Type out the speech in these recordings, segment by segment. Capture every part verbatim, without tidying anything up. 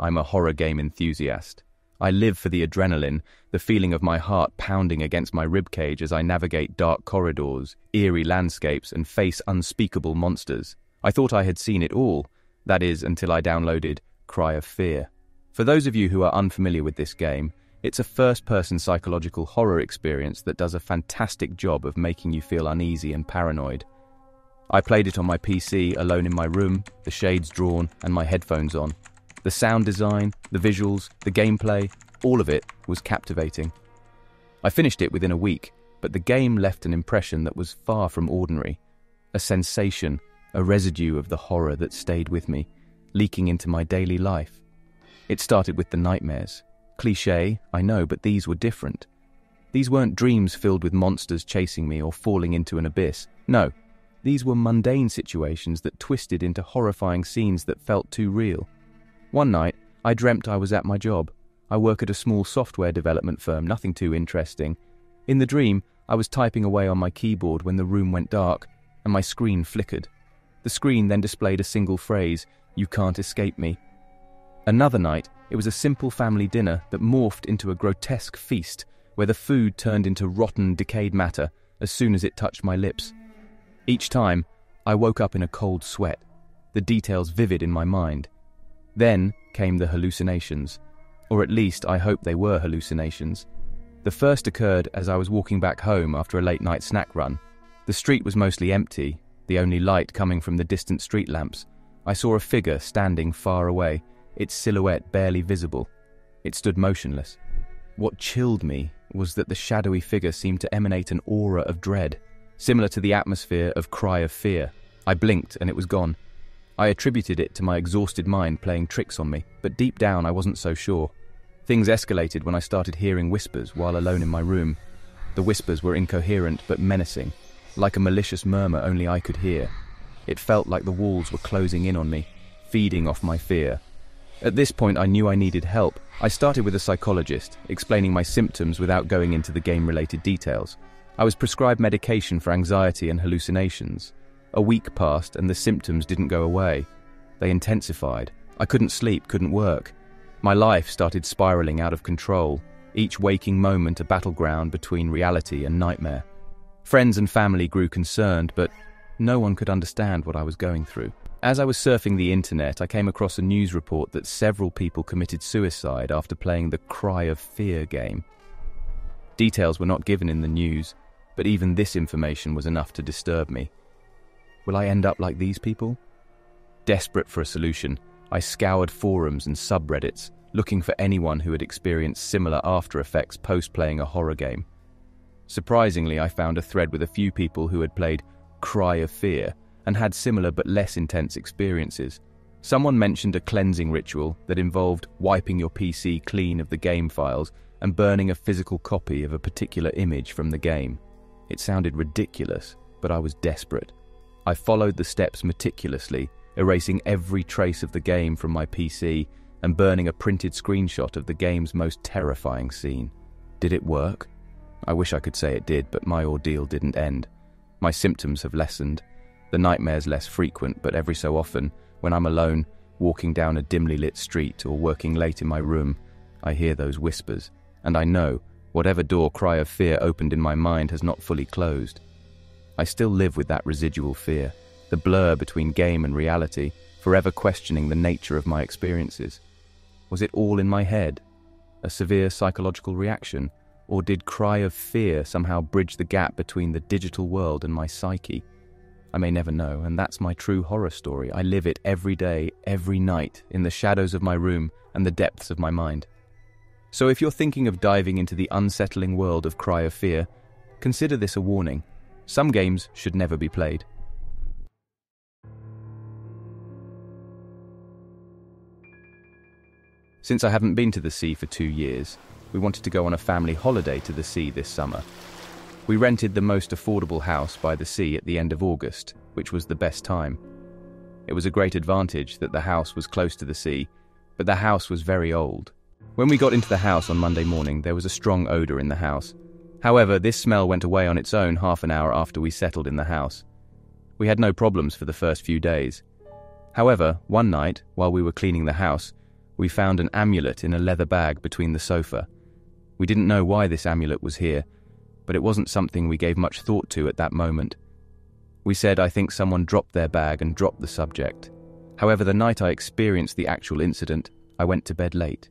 I'm a horror game enthusiast. I live for the adrenaline, the feeling of my heart pounding against my ribcage as I navigate dark corridors, eerie landscapes, and face unspeakable monsters. I thought I had seen it all, that is, until I downloaded Cry of Fear. For those of you who are unfamiliar with this game, it's a first-person psychological horror experience that does a fantastic job of making you feel uneasy and paranoid. I played it on my P C, alone in my room, the shades drawn and my headphones on. The sound design, the visuals, the gameplay, all of it was captivating. I finished it within a week, but the game left an impression that was far from ordinary. A sensation, a residue of the horror that stayed with me, leaking into my daily life. It started with the nightmares. Cliché, I know, but these were different. These weren't dreams filled with monsters chasing me or falling into an abyss. No, these were mundane situations that twisted into horrifying scenes that felt too real. One night, I dreamt I was at my job. I work at a small software development firm, nothing too interesting. In the dream, I was typing away on my keyboard when the room went dark and my screen flickered. The screen then displayed a single phrase, "You can't escape me." Another night, it was a simple family dinner that morphed into a grotesque feast where the food turned into rotten, decayed matter as soon as it touched my lips. Each time, I woke up in a cold sweat, the details vivid in my mind. Then came the hallucinations, or at least I hope they were hallucinations. The first occurred as I was walking back home after a late-night snack run. The street was mostly empty, the only light coming from the distant street lamps. I saw a figure standing far away, its silhouette barely visible. It stood motionless. What chilled me was that the shadowy figure seemed to emanate an aura of dread, similar to the atmosphere of Cry of Fear. I blinked and it was gone. I attributed it to my exhausted mind playing tricks on me, but deep down I wasn't so sure. Things escalated when I started hearing whispers while alone in my room. The whispers were incoherent but menacing, like a malicious murmur only I could hear. It felt like the walls were closing in on me, feeding off my fear. At this point I knew I needed help. I started with a psychologist, explaining my symptoms without going into the game-related details. I was prescribed medication for anxiety and hallucinations. A week passed and the symptoms didn't go away. They intensified. I couldn't sleep, couldn't work. My life started spiraling out of control, each waking moment a battleground between reality and nightmare. Friends and family grew concerned, but no one could understand what I was going through. As I was surfing the internet, I came across a news report that several people committed suicide after playing the Cry of Fear game. Details were not given in the news, but even this information was enough to disturb me. Will I end up like these people? Desperate for a solution, I scoured forums and subreddits, looking for anyone who had experienced similar after effects post-playing a horror game. Surprisingly, I found a thread with a few people who had played Cry of Fear and had similar but less intense experiences. Someone mentioned a cleansing ritual that involved wiping your P C clean of the game files and burning a physical copy of a particular image from the game. It sounded ridiculous, but I was desperate. I followed the steps meticulously, erasing every trace of the game from my P C and burning a printed screenshot of the game's most terrifying scene. Did it work? I wish I could say it did, but my ordeal didn't end. My symptoms have lessened, the nightmares less frequent, but every so often, when I'm alone, walking down a dimly lit street or working late in my room, I hear those whispers, and I know whatever door Cry of Fear opened in my mind has not fully closed. I still live with that residual fear, the blur between game and reality, forever questioning the nature of my experiences. Was it all in my head? A severe psychological reaction? Or did Cry of Fear somehow bridge the gap between the digital world and my psyche? I may never know, and that's my true horror story. I live it every day, every night, in the shadows of my room and the depths of my mind. So if you're thinking of diving into the unsettling world of Cry of Fear, consider this a warning. Some games should never be played. Since I haven't been to the sea for two years, we wanted to go on a family holiday to the sea this summer. We rented the most affordable house by the sea at the end of August, which was the best time. It was a great advantage that the house was close to the sea, but the house was very old. When we got into the house on Monday morning, there was a strong odor in the house. However, this smell went away on its own half an hour after we settled in the house. We had no problems for the first few days. However, one night, while we were cleaning the house, We found an amulet in a leather bag between the sofa. We didn't know why this amulet was here, but it wasn't something we gave much thought to at that moment. We said, "I think someone dropped their bag," and dropped the subject. However, the night I experienced the actual incident, I went to bed late.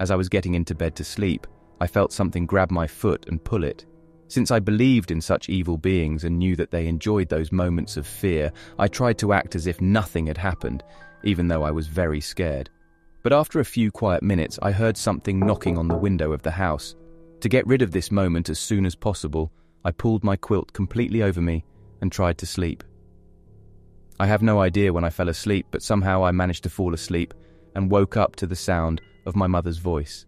As I was getting into bed to sleep, I felt something grab my foot and pull it. Since I believed in such evil beings and knew that they enjoyed those moments of fear, I tried to act as if nothing had happened, even though I was very scared. But after a few quiet minutes, I heard something knocking on the window of the house. To get rid of this moment as soon as possible, I pulled my quilt completely over me and tried to sleep. I have no idea when I fell asleep, but somehow I managed to fall asleep and woke up to the sound of my mother's voice.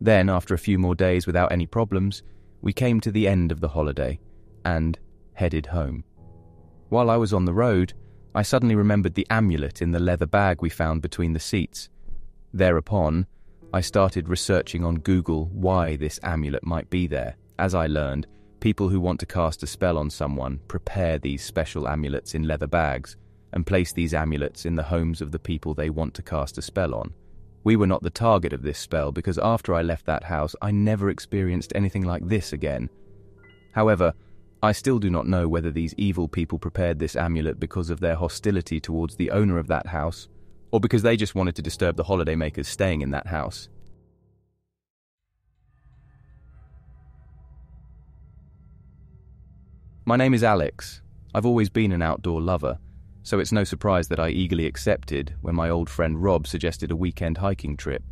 Then, after a few more days without any problems, we came to the end of the holiday and headed home. While I was on the road, I suddenly remembered the amulet in the leather bag we found between the seats. Thereupon, I started researching on Google why this amulet might be there. As I learned, people who want to cast a spell on someone prepare these special amulets in leather bags and place these amulets in the homes of the people they want to cast a spell on. We were not the target of this spell because after I left that house, I never experienced anything like this again. However, I still do not know whether these evil people prepared this amulet because of their hostility towards the owner of that house, or because they just wanted to disturb the holidaymakers staying in that house. My name is Alex. I've always been an outdoor lover, so it's no surprise that I eagerly accepted when my old friend Rob suggested a weekend hiking trip.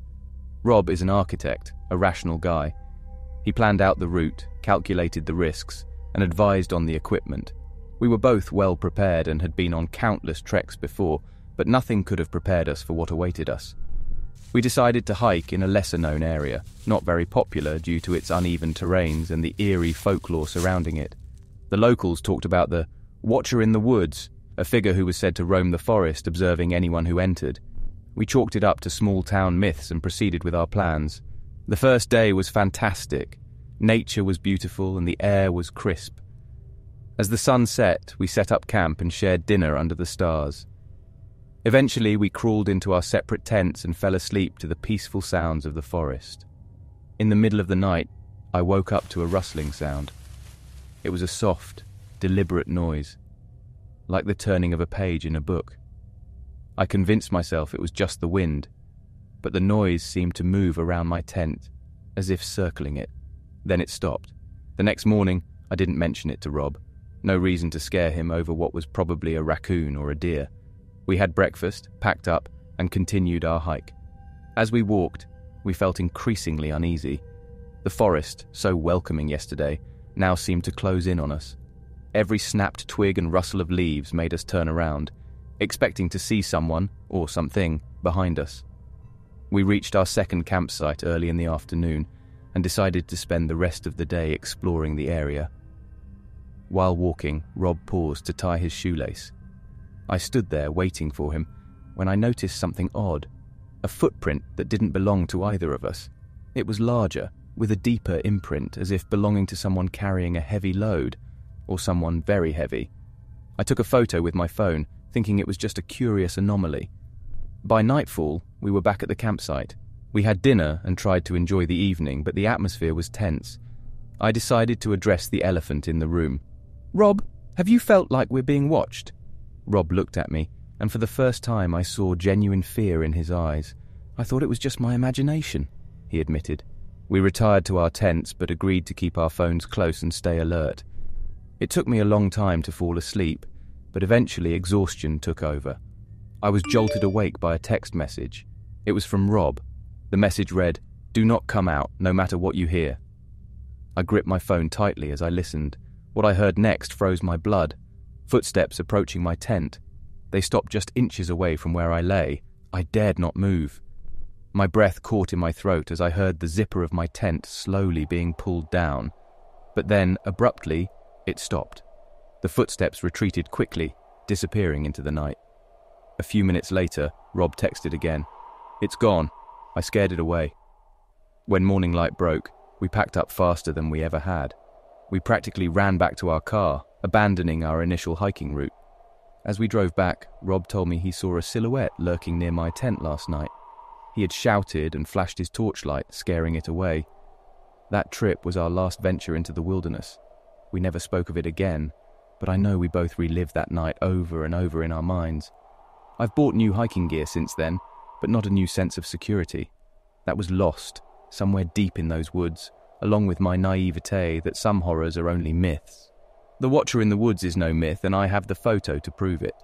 Rob is an architect, a rational guy. He planned out the route, calculated the risks, and advised on the equipment. We were both well prepared and had been on countless treks before, but nothing could have prepared us for what awaited us. We decided to hike in a lesser-known area, not very popular due to its uneven terrains and the eerie folklore surrounding it. The locals talked about the Watcher in the Woods, a figure who was said to roam the forest observing anyone who entered. We chalked it up to small-town myths and proceeded with our plans. The first day was fantastic. Nature was beautiful and the air was crisp. As the sun set, we set up camp and shared dinner under the stars. Eventually, we crawled into our separate tents and fell asleep to the peaceful sounds of the forest. In the middle of the night, I woke up to a rustling sound. It was a soft, deliberate noise, like the turning of a page in a book. I convinced myself it was just the wind, but the noise seemed to move around my tent, as if circling it. Then it stopped. The next morning, I didn't mention it to Rob. No reason to scare him over what was probably a raccoon or a deer. We had breakfast, packed up, and continued our hike. As we walked, we felt increasingly uneasy. The forest, so welcoming yesterday, now seemed to close in on us. Every snapped twig and rustle of leaves made us turn around, expecting to see someone, or something, behind us. We reached our second campsite early in the afternoon and decided to spend the rest of the day exploring the area. While walking, Rob paused to tie his shoelace. I stood there waiting for him when I noticed something odd, a footprint that didn't belong to either of us. It was larger, with a deeper imprint, as if belonging to someone carrying a heavy load, or someone very heavy. I took a photo with my phone, thinking it was just a curious anomaly. By nightfall, we were back at the campsite. We had dinner and tried to enjoy the evening, but the atmosphere was tense. I decided to address the elephant in the room. "Rob, have you felt like we're being watched?" Rob looked at me, and for the first time I saw genuine fear in his eyes. "I thought it was just my imagination," he admitted. We retired to our tents but agreed to keep our phones close and stay alert. It took me a long time to fall asleep, but eventually exhaustion took over. I was jolted awake by a text message. It was from Rob. The message read, "Do not come out, no matter what you hear." I gripped my phone tightly as I listened. What I heard next froze my blood. Footsteps approaching my tent. They stopped just inches away from where I lay. I dared not move. My breath caught in my throat as I heard the zipper of my tent slowly being pulled down. But then, abruptly, it stopped. The footsteps retreated quickly, disappearing into the night. A few minutes later, Rob texted again. "It's gone." I scared it away. When morning light broke, we packed up faster than we ever had. We practically ran back to our car, abandoning our initial hiking route. As we drove back, Rob told me he saw a silhouette lurking near my tent last night. He had shouted and flashed his torchlight, scaring it away. That trip was our last venture into the wilderness. We never spoke of it again, but I know we both relived that night over and over in our minds. I've bought new hiking gear since then, but not a new sense of security. That was lost, somewhere deep in those woods, along with my naivete that some horrors are only myths. The Watcher in the Woods is no myth, and I have the photo to prove it.